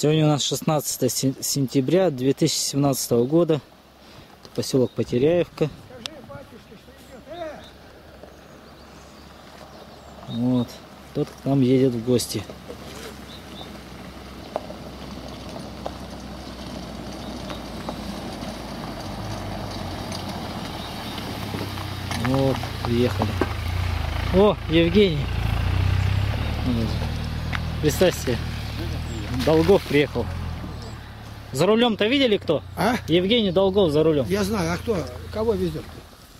Сегодня у нас 16 сентября 2017 года. Это поселок Потеряевка. Вот. Кто-то к нам едет в гости. Вот, приехали. О, Евгений. Представь себе. Долгов приехал. За рулем-то видели кто? А? Евгений Долгов за рулем. Я знаю, а кто? Кого везет?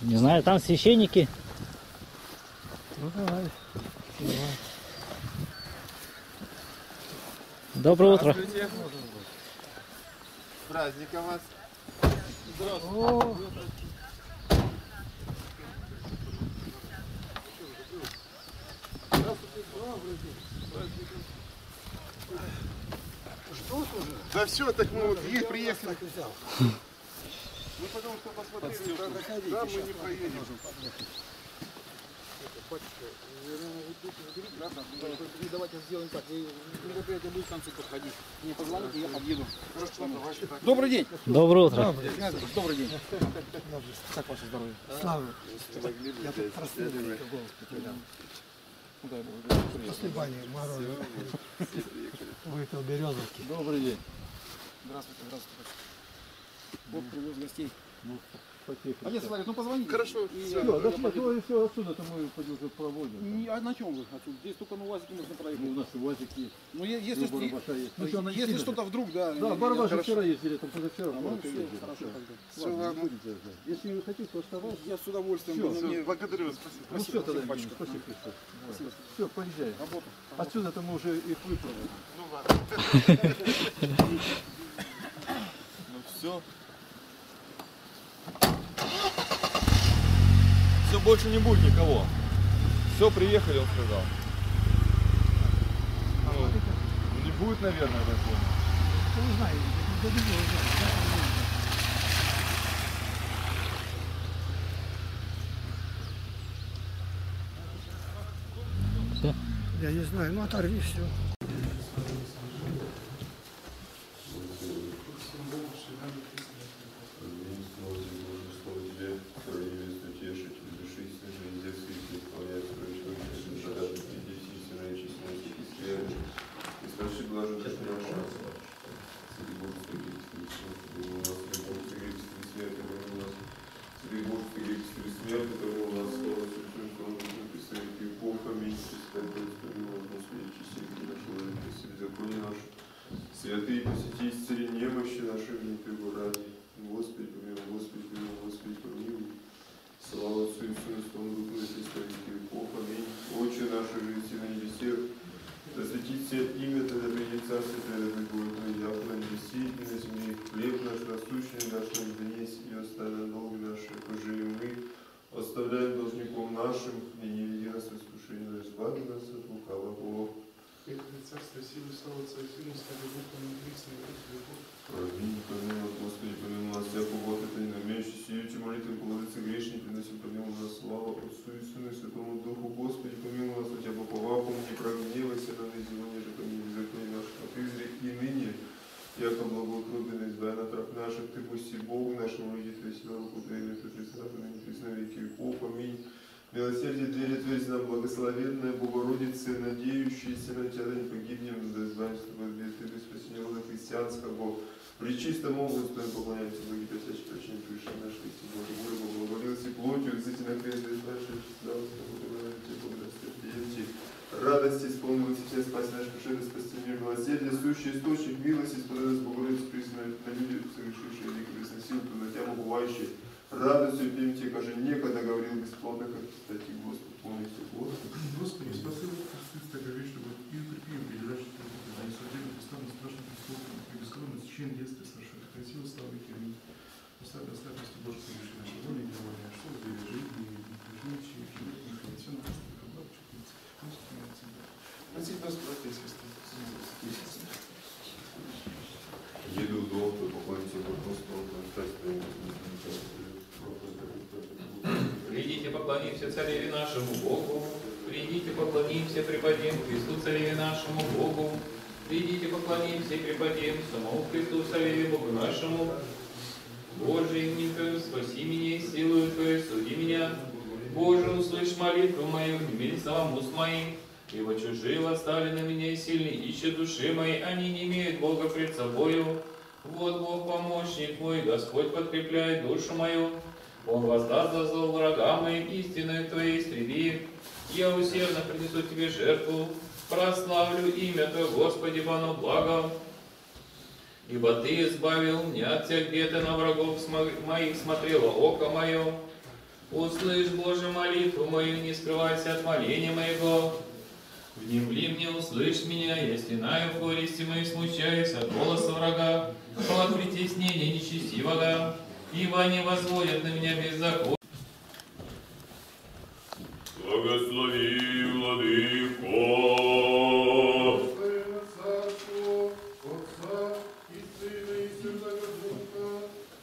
Не знаю, там священники. Ну, давай. Доброе утро. Праздником вас. Здравствуйте. Да все, так мы вот ей приехали. Мы потом что посмотрели, да, мы не проедем. Давайте сделаем так. Мероприятие будет в конце подходить. Мне позвоните, я подъеду. Добрый день. Доброе утро. Добрый день. Как ваше здоровье? Слава. Я тут проследую. После бани мороз. Выпил березовки. Добрый день. Здравствуйте, здравствуйте. Бог привез гостей. А я смотрю, ну позвоните. Хорошо. Все, дошли, все, отсюда-то мы пойдем проводим. А на чем вы отсюда? Здесь только на УАЗике можно проехать. Ну, у нас УАЗик есть. Ну, если что-то вдруг, да. Да, барбаши вчера ездили, там позавчера. Все, ладно. Если вы хотите, то оставайтесь. Я с удовольствием. Благодарю вас, спасибо. Ну все, тогда, мальчик. Спасибо. Все, поезжай. Отсюда-то мы уже их выправили. Ну, ладно. Ну, все. Все, больше не будет никого. Все, приехали, он сказал. Ну, не будет, наверное, такого. Не знаю, не буду, не знаю. Я не знаю, ну оторви все. Святые, посети, исцели немощи наши в непригорании. Господи, помилуй, Господи, помилуй, Господи, помилуй. Слава Отцу и Сыну, Святому Духу, и представителю веков. Аминь. Отче наш, живите на небесах, да светится имя Твое, да придет Царствие Твое, да будет Твое, яко на небесе, и на земле. Хлеб наш насущный дашь нам днесь, и оставь нам долги наши, пожи и мы, оставляем должником нашим, и не веди нас в искушение, но избави нас от лукавого. Царство силы, слава Отца и Сыну, слава Богу, Небесный, Бог. Аминь, помилуй, Господи, помилуй нас, всякую вот это иномещи, сию, чему молитвы положится грешник, приносим помилуй нас, слава Отцу и Сыну, Святому Духу, Господи, помилуй нас, у Тебя поповаку, не прогневайся, на ныне зело, неже помилуй законе наших, а Ты изрек и ныне, яко благоутрудный, избавь на трап наших, Ты пусти Богу нашему, люди Твои сила, укутаем, Ты пресната, ныне пресна веки веков, аминь. Милосердие двери Твоей нам, благословенная Богородица, надеющаяся на Тебя, да не погибнем, да избавим Тебя, Ты спасение рода христианского. Пречистому Господу поклоняемся, благи просящие прощения души наших, истинно Божьей воли, благоволился плотью, экзыти на крест, да избавившись, да, Господи, благословите, радости исполнилось все, спаси наш душевный, спасти мир, милосердие, сущий источник, милости, исполнилось Богородица, признанная на людях, совершившие великую пресносилу, то на Тебя побывающие. Радостью пьем те, каже, некогда говорил бесплатно, как статьи Господь, помни все Господь. Господи, спаси нас, Христос, так говорит, чтобы и припьем, и лежащий Твоего, а не судебно, бесславно, страшно, бессловно, и бескровно, течение детства, совершенно, красиво, славы и херни. Оставь, оставь, если Боже, конечно, наши воли, и воли, а что, где жить, и движущие, и жить, и хранится, на нас, и храбла, учитель, пусть и на отсюда. Носить нас, братья, Христос, еду в долг, и поклонимся Богу, столб, и стать Твоим, придите, поклонимся Цареве нашему Богу, придите, поклонимся, преподем Христу Цареве нашему Богу, Придите, поклонимся и преподем самому Христу, Савелию Богу нашему. Боженька, спаси меня, силою Твоей, суди меня. Боже, услышь молитву мою, внимей словам уст моим. Ибо чужие восстали на меня и сильны, ищут души мои, они не имеют Бога пред собою. Вот Бог помощник мой, Господь подкрепляет душу мою. Он воздаст за зло врага моим, истиной Твоей среди. Я усердно принесу Тебе жертву, прославлю имя Твое, Господи, оно благо. Ибо Ты избавил меня от всех бед, и на врагов моих смотрело око мое. Услышь, Боже, молитву мою, не скрывайся от моления моего. Внемли мне, услышь меня, я стенаю в горести моей, смущаюсь от голоса врага, от притеснения нечестивого, ибо они возводят на меня беззаконие. Благослови, Владыко! Царство, Отца и Сына и Святого Духа,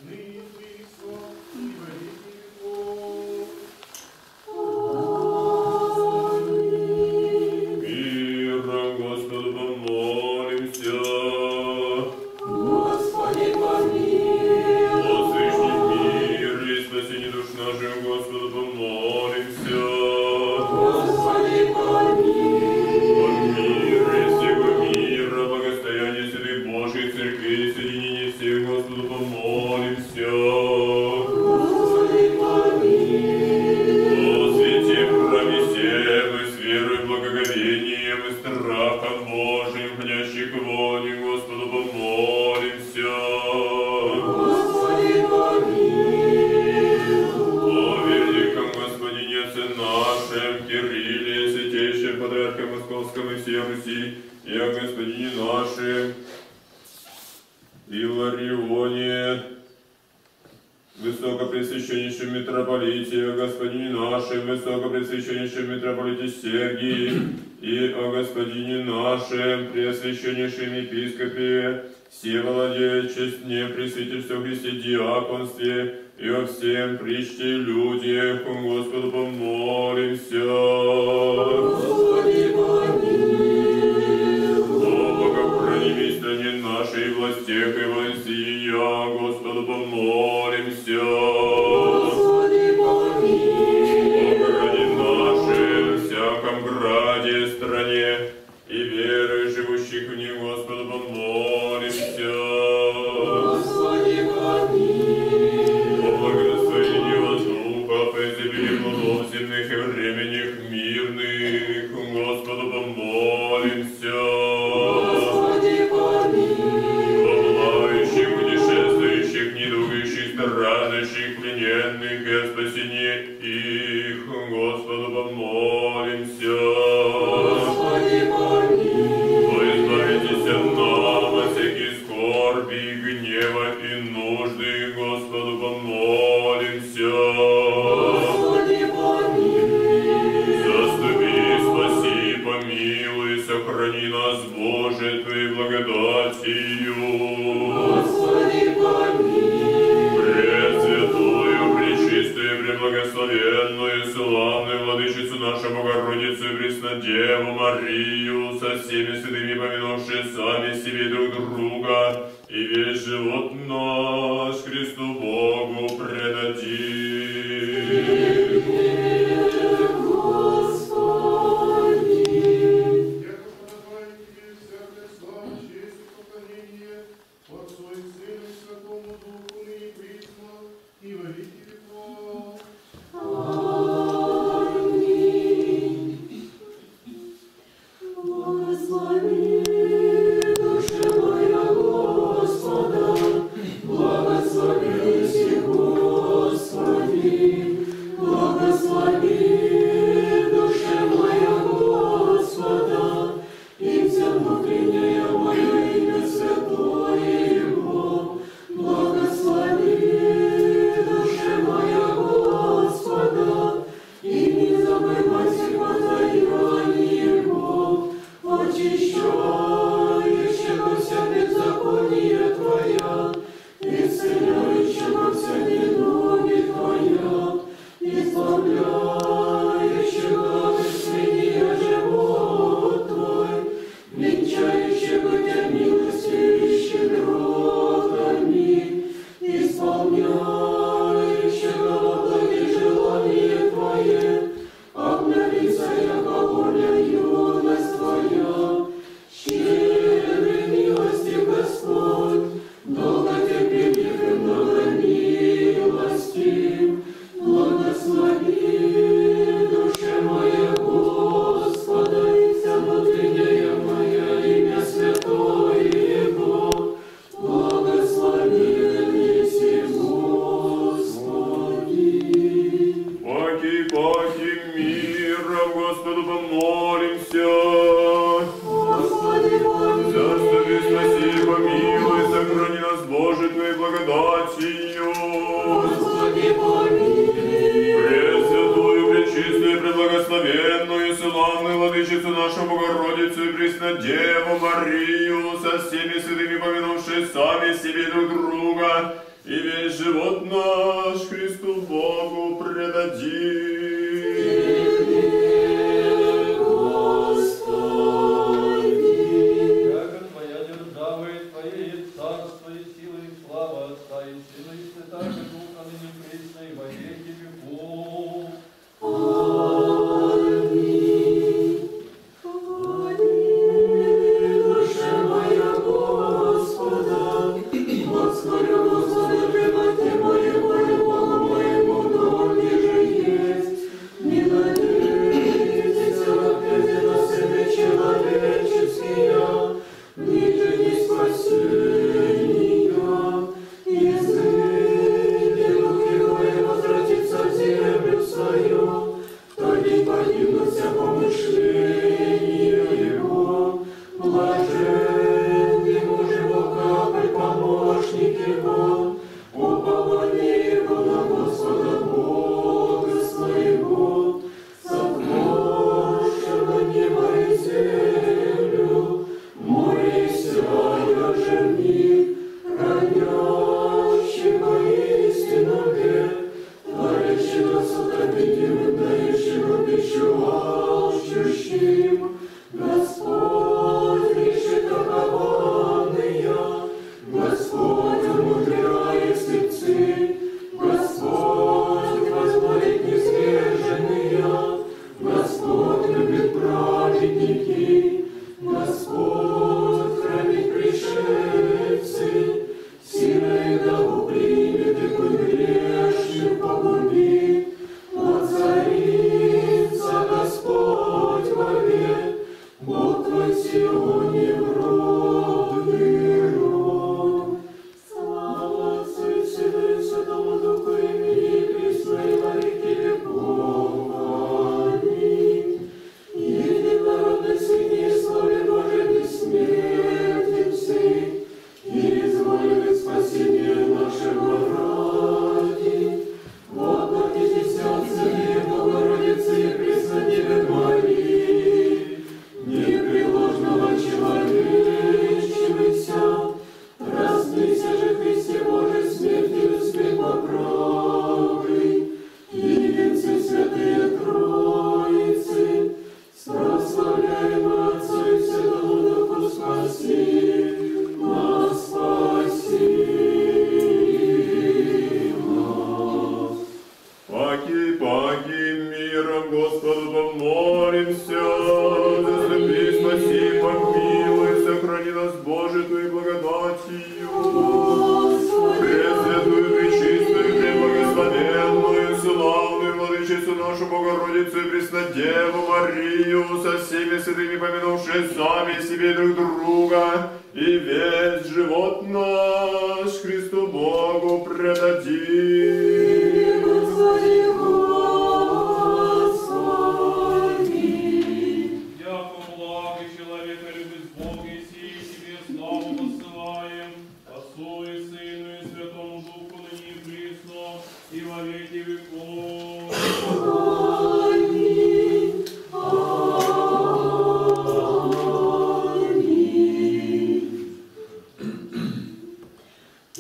ныне и во веки веков. Аминь. Мирно Господу помолимся. Господи, помилуй. Насыщи мир и спасение душ наших, Господу помолимся. Высокопресвященнейшем митрополите, о Господине нашем, Высокопресвященнейшем митрополите Сергии, и о Господине нашем, Преосвященнейшем епископе Севлоде, честне пресвительстве Христе диаконстве, и о всем причте людях, Господу помолимся. Господи, помилуй. О, богохрани в стране нашей, властях и воинствия, Господу помолимся. Благослови, душа моя, Господа, благослови. помилуй, сохрани нас, Боже, Твоей благодатью. Господи, помилуй. Пресвятую, пречистую, преблагословенную, славную владычицу нашу Богородицу и Преснодеву Марию, со всеми святыми помянувши сами себе друг друга, и весь живот наш Христу Богу предадим.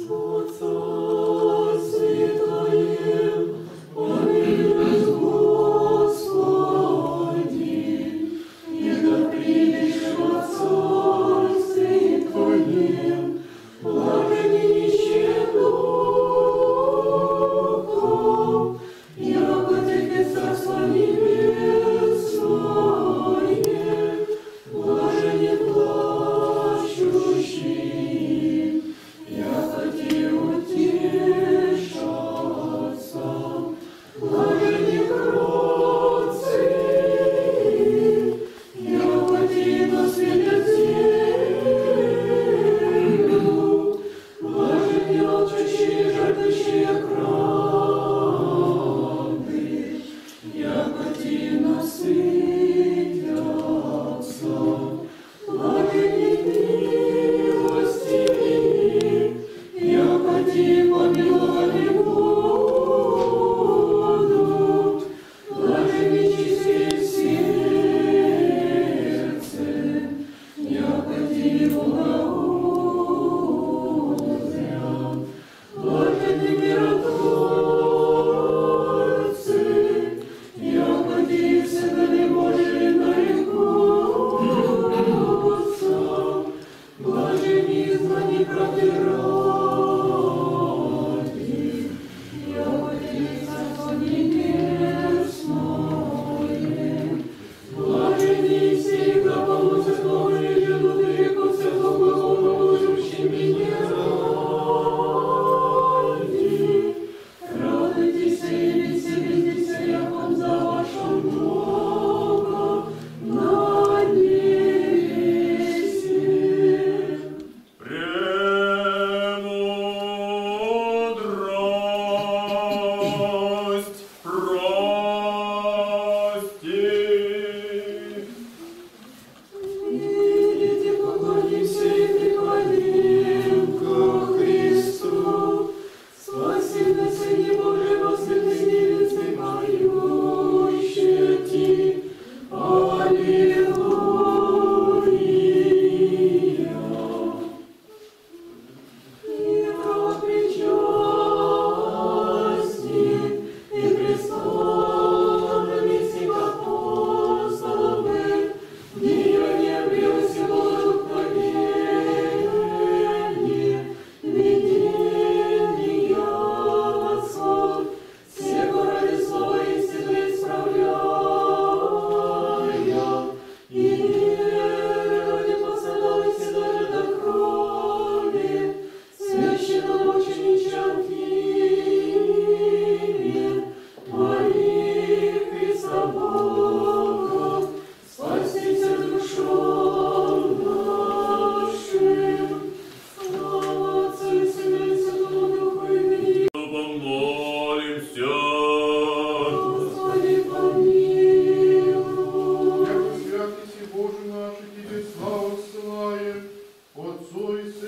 Отца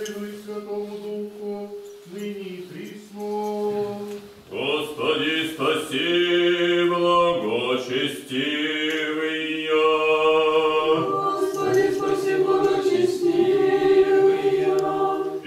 Сыну и Святому Духу, ныне и присно. Господи, спаси, благочестивый я. Господи, спаси, благочестивый я. И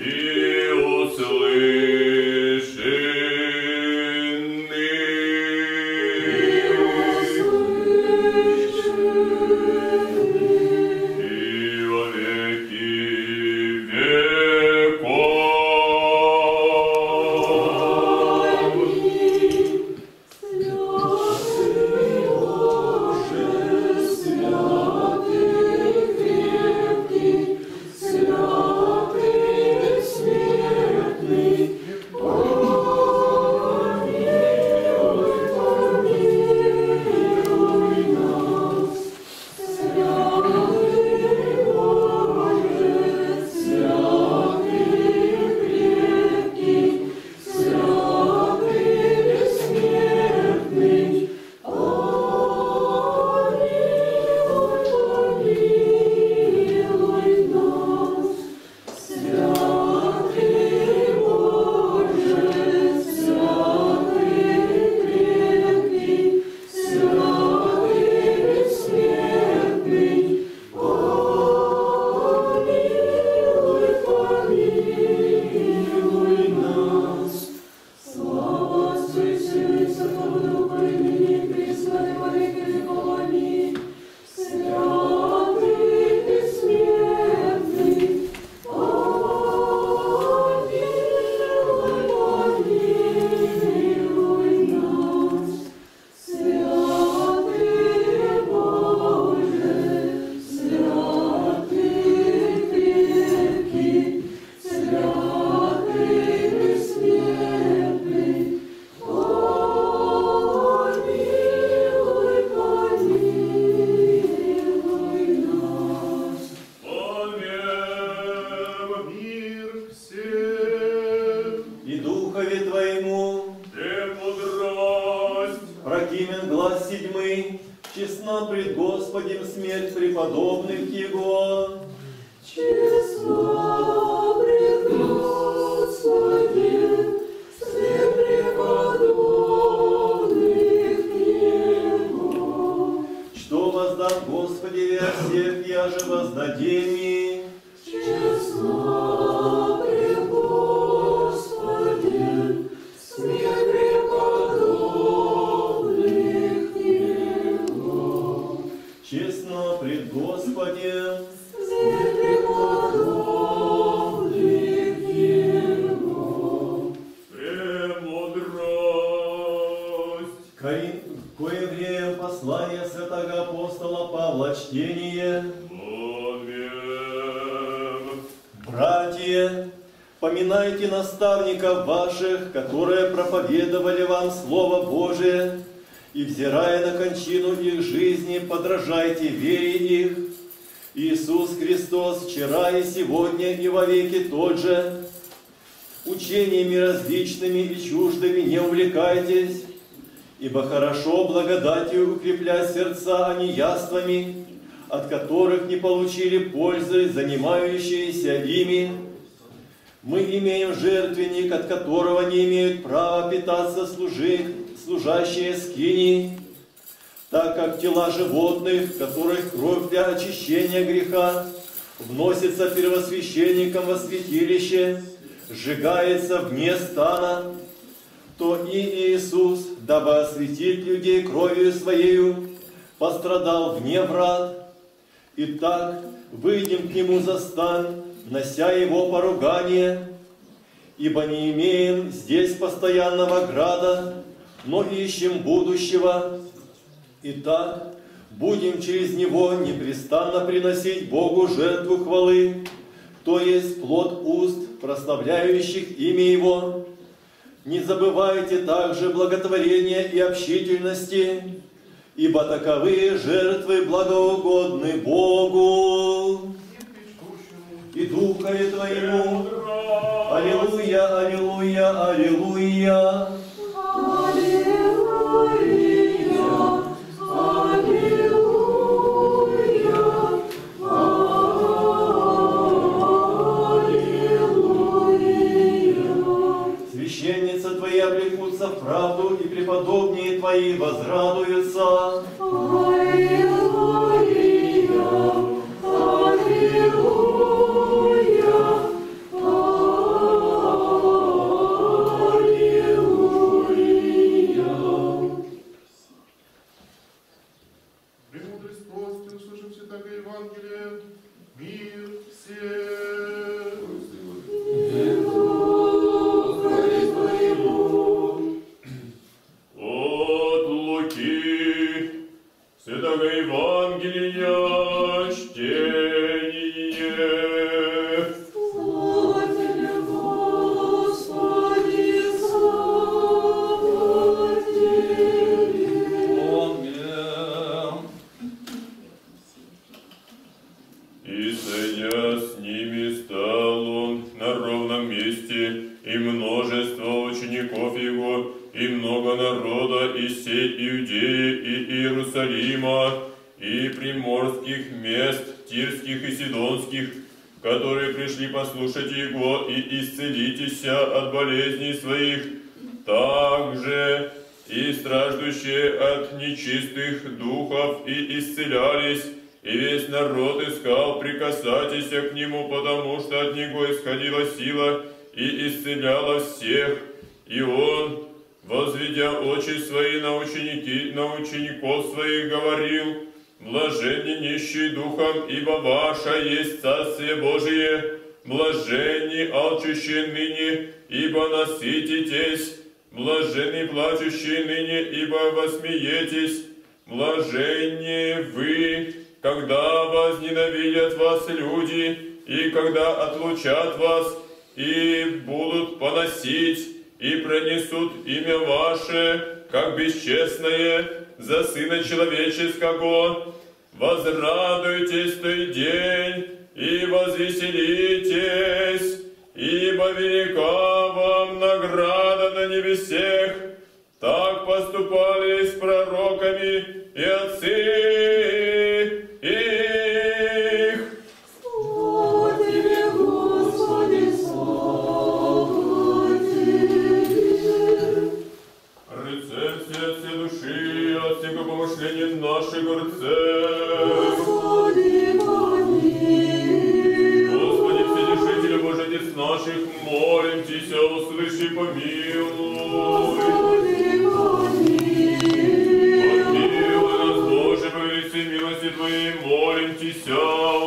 животных, которых кровь для очищения греха вносится первосвященником во святилище, сжигается вне стана, то и Иисус, дабы осветить людей кровью Своею, пострадал вне врат. Итак, выйдем к Нему за стан, нося Его поругание, ибо не имеем здесь постоянного града, но ищем будущего. Итак, будем через Него непрестанно приносить Богу жертву хвалы, то есть плод уст, прославляющих имя Его. Не забывайте также благотворения и общительности, ибо таковые жертвы благоугодны Богу и Духове Твоему. Аллилуйя, аллилуйя, аллилуйя. Аллилуйя, Аллилуйя. твои возрадуются. Аллилуйя, аллилуйя, аллилуйя. Премудрость просто, услышимся так и Евангелие. Мир всем. Евангелие, чтение. Слава тебе, Господи, слава тебе. Аминь. И сойдя с ними, стал он на ровном месте, и множество учеников его, и много народа из всей Иудеи и Иерусалима, и приморских мест, тирских и сидонских, которые пришли послушать его и исцелитесь от болезней своих, также и страждущие от нечистых духов и исцелялись, и весь народ искал прикасайтесь к нему, потому что от него исходила сила и исцеляла всех, и он, возведя очи свои на учеников своих, говорил: «Блаженны нищие духом, ибо ваше есть Царствие Божие. Блаженны алчущие ныне, ибо насытитесь. Блаженны плачущие ныне, ибо восмеетесь. Блаженны вы, когда возненавидят вас люди, и когда отлучат вас, и будут поносить, и пронесут имя ваше, как бесчестное, за Сына Человеческого. Возрадуйтесь в той день и возвеселитесь, ибо велика вам награда на небесех. Так поступали с пророками и отцы их». Слава тебе, Господи, слава тебе. Рыцарь сердца души, всего помышления наших горцев. Господи, помилуй. Господи, Вседержителя, Боже, Отец наших, молимся, услыши, помилуй. Господи, помилуй. Помилуй нас, Боже, по великой милости Твоей, молимся,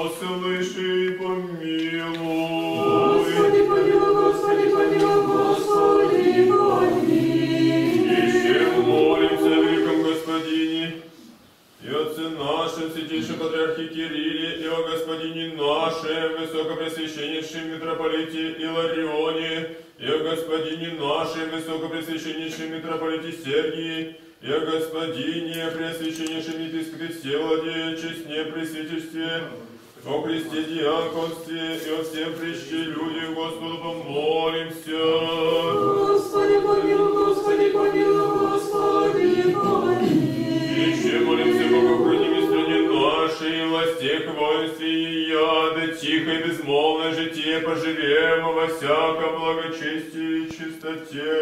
услыши, помилуй. Господи, помилуй, Господи, помилуй, Господи, помилуй. Еще молимся, Господине, и Отце нашем, Святейшем Патриархе Кирилле, и о Господине нашем, Высокопресвященнейшем Митрополите Иларионе, и о Господине нашем, Высокопресвященнейшем Митрополите Сергии, и о Господине Пресвященнейшем Епископе Севлоде, честне пресвительстве, о кресте диаконстве, и о всем причте людях Господу помолимся. Господи, помилуй, Господи, помилуй, Господи, помилуй. Еще молимся, Богу, храним и стране нашей, властях, воинстве и яда, тихо и безмолвно житие поживем, во всяком благочестии и чистоте.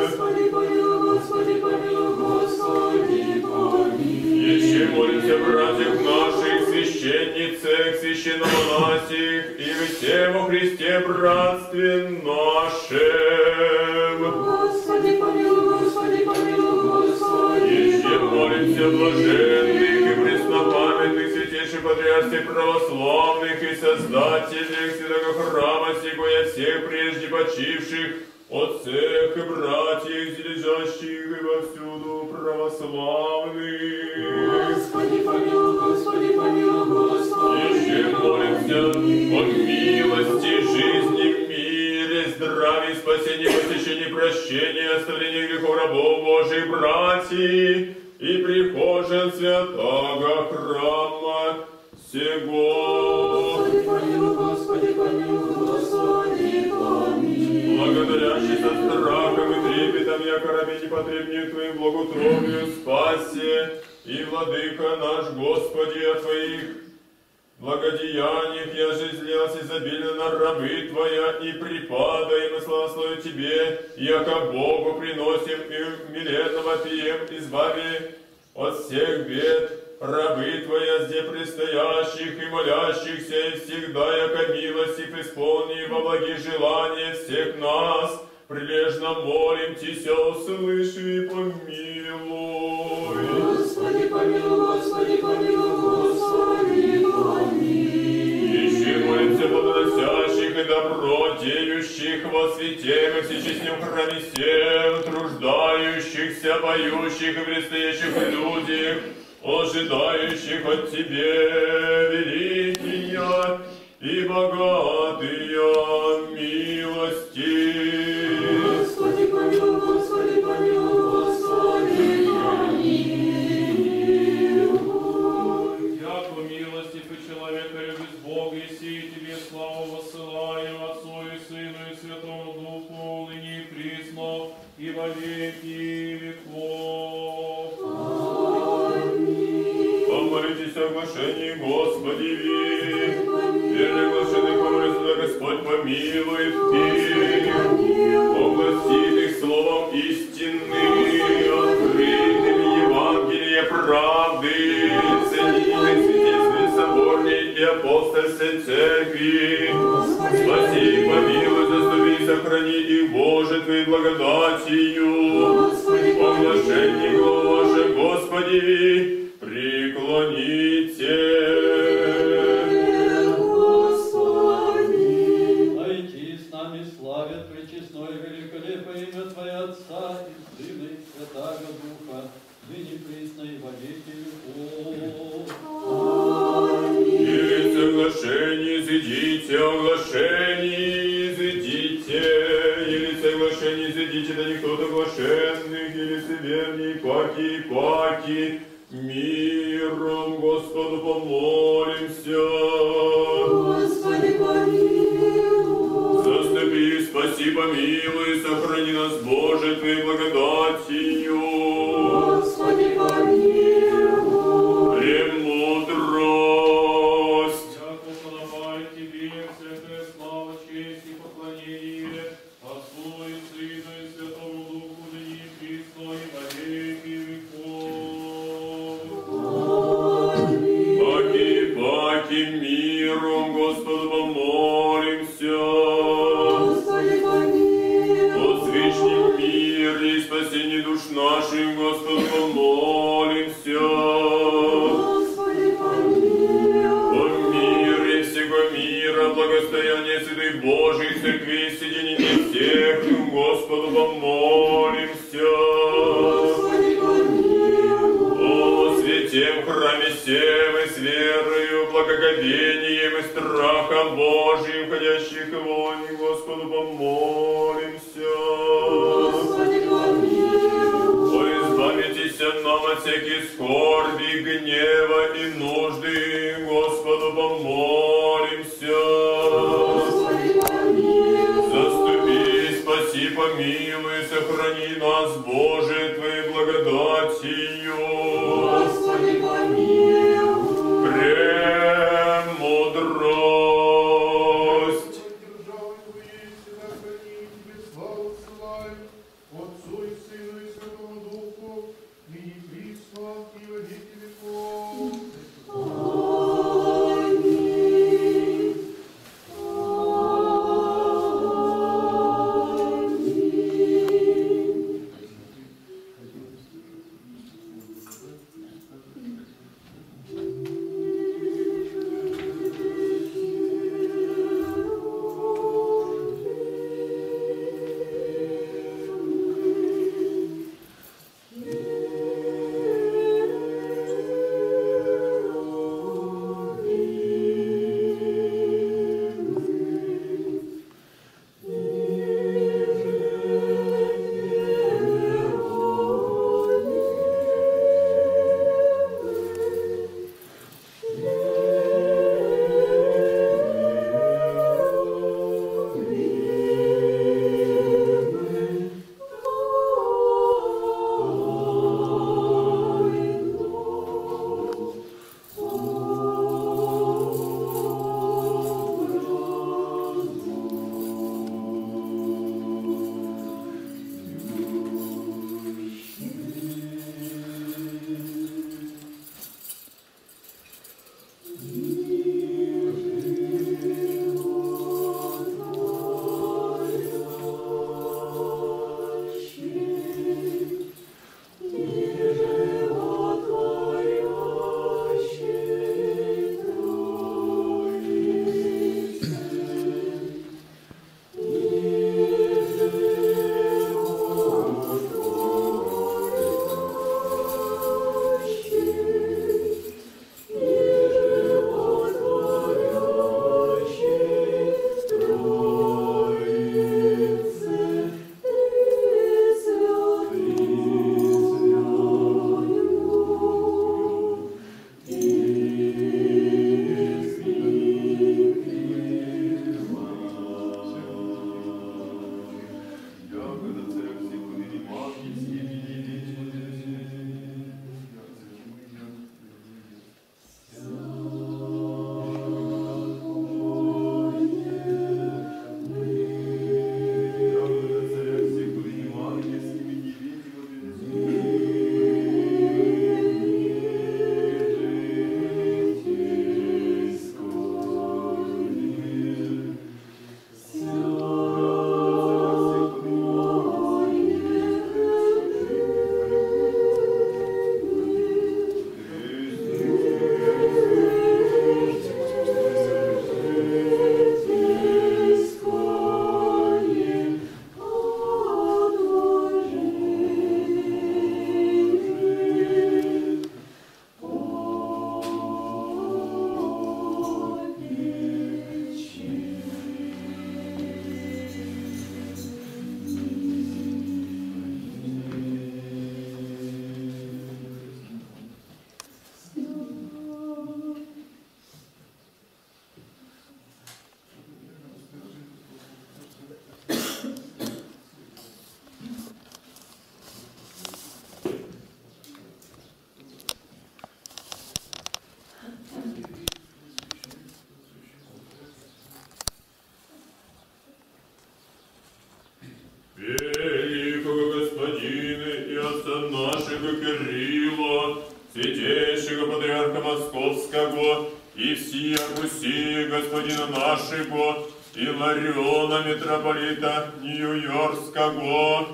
Господи, помилуй, Господи, помилуй, Господи, помилуй. Еще молимся, братьев наших, священницах, священномонасих, и всем во Христе братстве нашем. Господи, помилуй, Господи, помилуй, Господи, помилуй. И всем молимся блаженных и преснопамятных, святейших патриарсих православных и создателей святого храма сего и всех прежде почивших, отцех и братьев, лежащих и повсюду православных. Господи, помилуй, Господи, помилуй, Господи. Еще молимся о милости, жизни, мире, здравии, спасении, посещении, прощении, оставлении грехов рабов Божьих, братьев и прихожан святого храма сего. Господи, помилуй, Господи, помилуй, Господи, помилуй. Благодарящийся страхом и трепетом, яко рабе непотребник Твоим благоутробию, спаси, и, Владыка наш Господи, от Твоих благодеяниях я жизнь лилась изобильно на рабы Твоя, и припадаем и славословим Тебе, яко Богу приносим и милетно вопием, избави от всех бед, рабы Твоя, где предстоящих и молящихся, и всегда яко милостив исполни во благих желаниях всех нас, прилежно молимся, услыши и помилуй. Господи, помилуй, Господи, помилуй, Господи, помилуй. Ищи молимся плодоносящих и добро деющих во свете, во всечестном храме сем, труждающихся, поющих и предстоящих людях, ожидающих от Тебе великие и богатые милости. Господи, верный глашенных образом, Господь помилует их, областит их словом истины, открытым Евангелие правды, ценитель святейственной соборной и апостольской церкви. Спаси и помилуй, заступи и сохрани их, Боже, Твоей благодатью. Облашение главаше, Господи, преклоните, Господи. Найти с нами славят пречестное великолепное имя Твое, Отца и Сына и Святаго Духа, ныне присно и во веки веков. Аминь. Идите оглашение, изыдите, оглашение, изыдите, идите оглашение, изыдите, да никто до оглашенных и лицемерней, паки, паки. Миром Господу помолимся. Господи, помилуй. Заступи, спаси, помилуй, сохрани нас, Боже, Твоей благодатью. Господи, помилуй. Премудрость. Яко подобает Тебе всякая слава, честь и поклонение, Отцу и Сыну и Святому Духу, ныне и присно и во веки веков. Паки, миром Господу помолимся. Господи, помилуй. О священном мире и спасении душ наших, Господу помолимся. Господи, помилуй. О мире всего мира, благостояние святых Божьих церквей, соединение всех, Господу помолимся. Господи, помилуй. О святем храме сем и с верою, благоговением и страхом Божьим, ходящих его, Господу помолимся. Господи, помилуй. О, избавитесь нам от всяких скорби, гнева и нужды, Господу помолимся. Господи, помилуй. Заступи, спаси, помилуй, сохрани нас, Боже, Твоей благодатью. Господи, помилуй. Премудрость. Отцу и Сыну и Святому Духу, ныне и присно и во веки веков. Аминь. Аминь. великого господина и отца нашего Кирилла, святейшего патриарха Московского и всея Руси господина нашего и Лариона митрополита Нью-Йоркского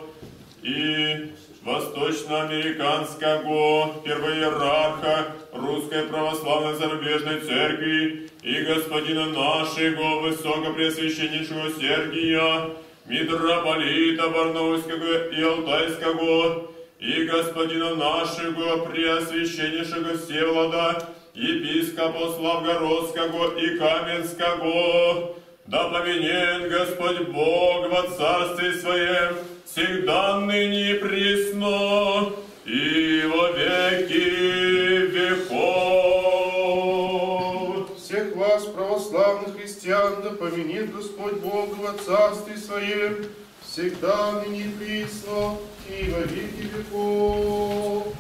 и восточноамериканского первоиерарха Русской Православной Зарубежной Церкви и господина нашего высокопреосвященнейшего Сергия, митрополита Барнаульского и Алтайского, и господина нашего преосвященнейшего Севлода, епископа Славгородского и Каменского, да поменен Господь Бог во Царстве Своем, всегда ныне пресно и во веки веков. Всех вас, православных христиан, да поменит Господь Бог во Царстве Своем, всегда ныне пресно и во веки веков.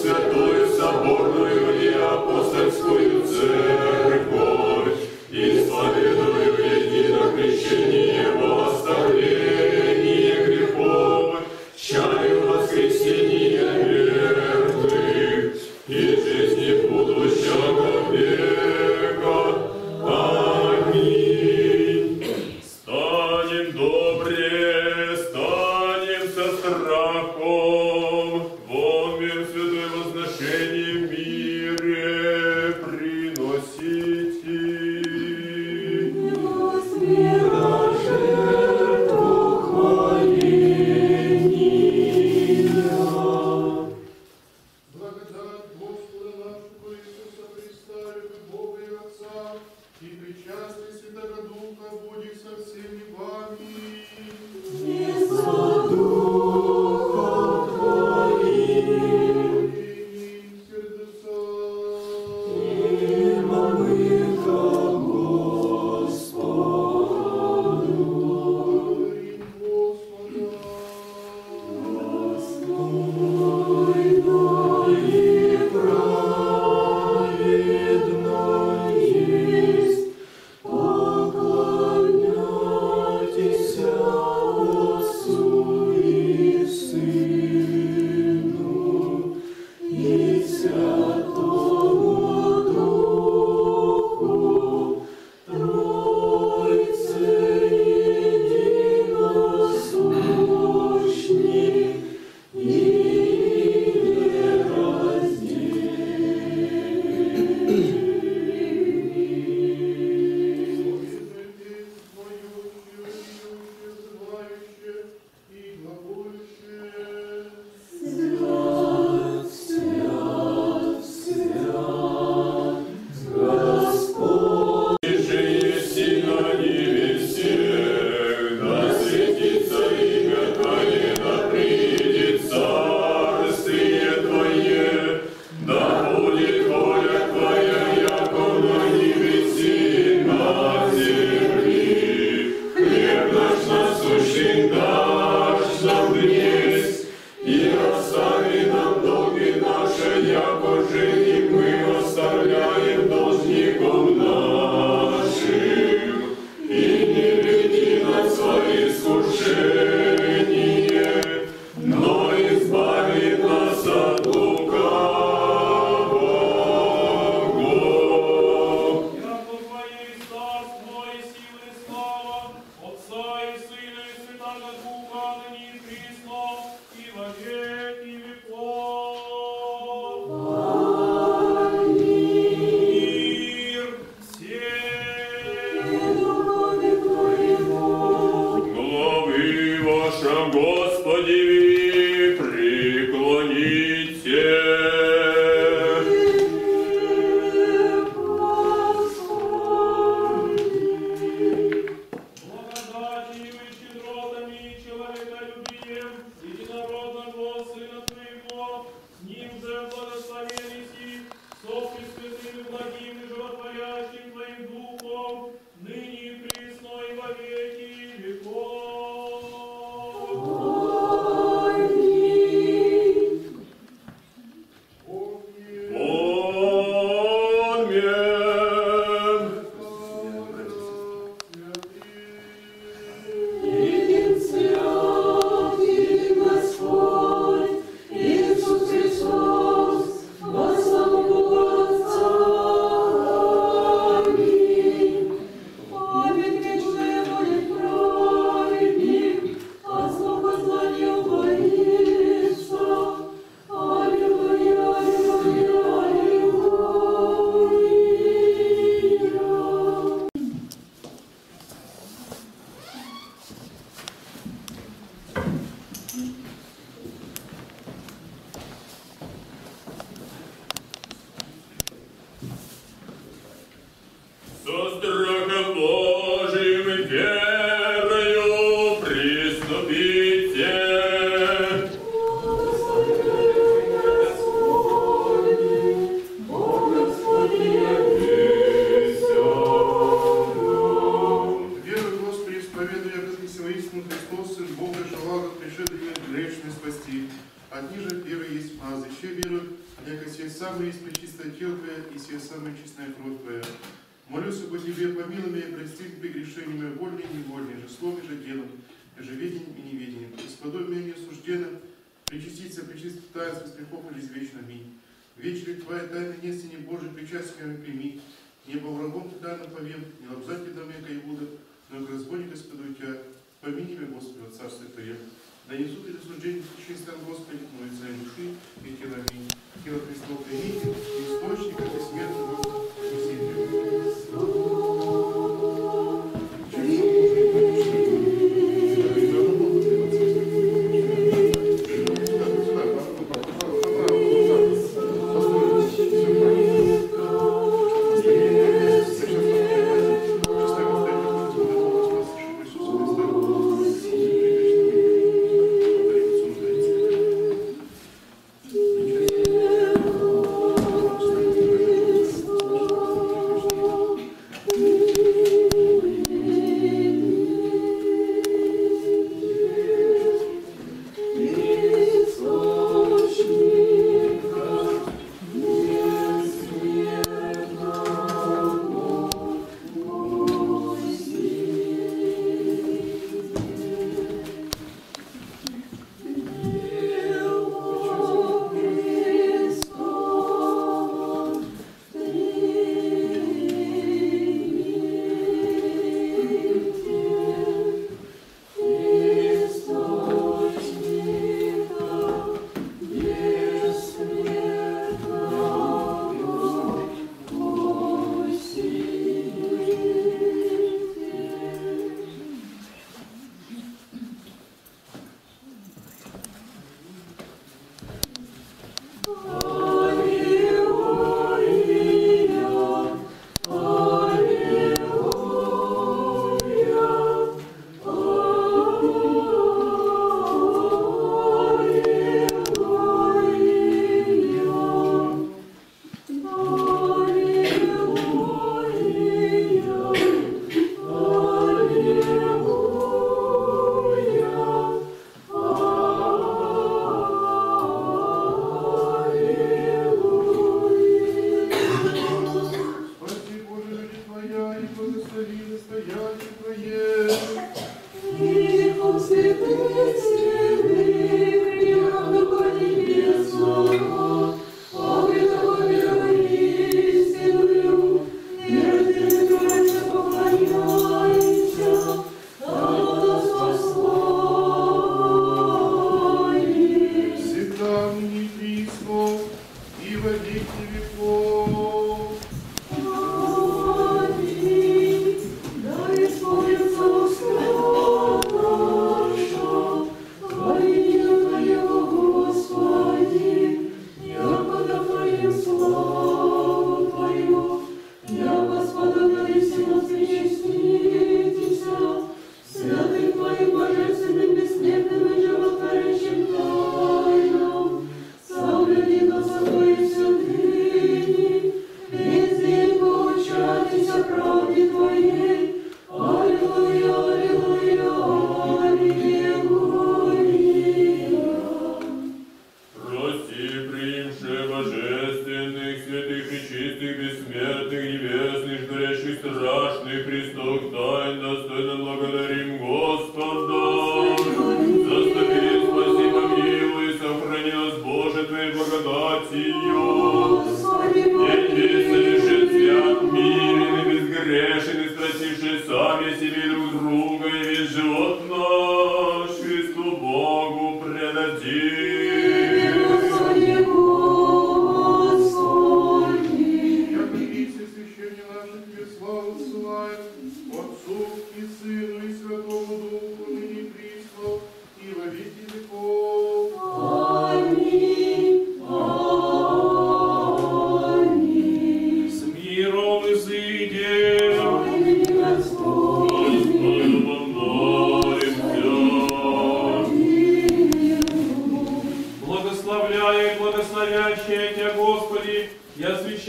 Святую Соборную и Апостольскую Церковь,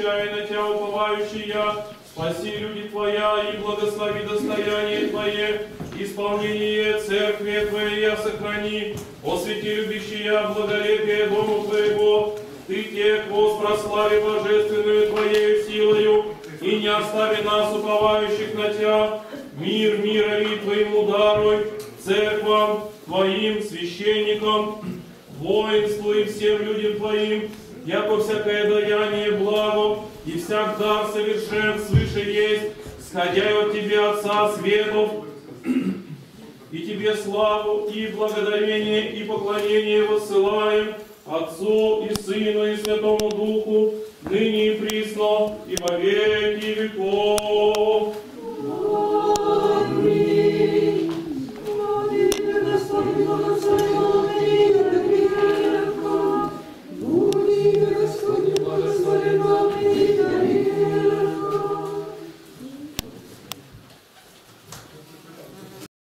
отвечая на Тя, уповающий я, спаси люди Твоя и благослови достояние Твое, исполнение церкви Твоя сохрани, о святи любящая благолепие дому Твоего, Ты тех воспрослави божественную Твоею силою, и не остави нас, уповающих на Тя, мир мирови Твоему даруй, церквам Твоим, священникам, воинству и всем людям Твоим, яко всякое даяние благо, и всяк дар совершен свыше есть, сходя от Тебя, Отца Светов, и Тебе славу, и благодарение, и поклонение воссылаем Отцу, и Сыну, и Святому Духу, ныне и присно, и во веки веков.